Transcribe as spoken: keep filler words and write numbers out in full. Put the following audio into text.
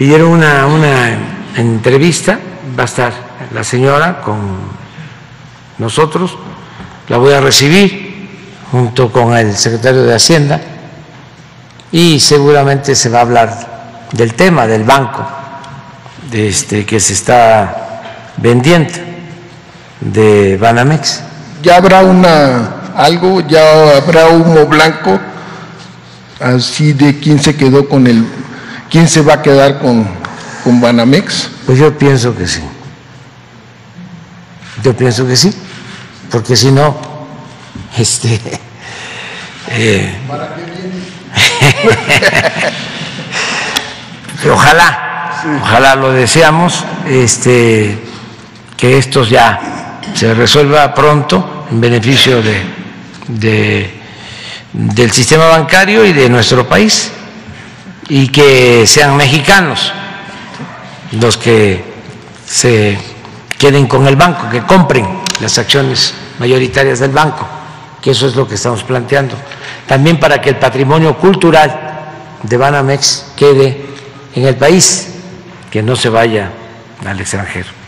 pidieron una, una entrevista, va a estar la señora con nosotros, la voy a recibir junto con el secretario de Hacienda y seguramente se va a hablar del tema del banco de este, que se está vendiendo de Banamex. Ya habrá una algo, ya habrá humo blanco, así de quién se quedó con el, quién se va a quedar con, con Banamex. Pues yo pienso que sí, yo pienso que sí. Porque si no, este, eh, ¿para qué viene? Ojalá, sí. Ojalá lo deseamos, este, que esto ya se resuelva pronto en beneficio de, de, del sistema bancario y de nuestro país, y que sean mexicanos los que se queden con el banco, que compren las acciones mayoritarias del banco, que eso es lo que estamos planteando. También para que el patrimonio cultural de Banamex quede en el país, que no se vaya al extranjero.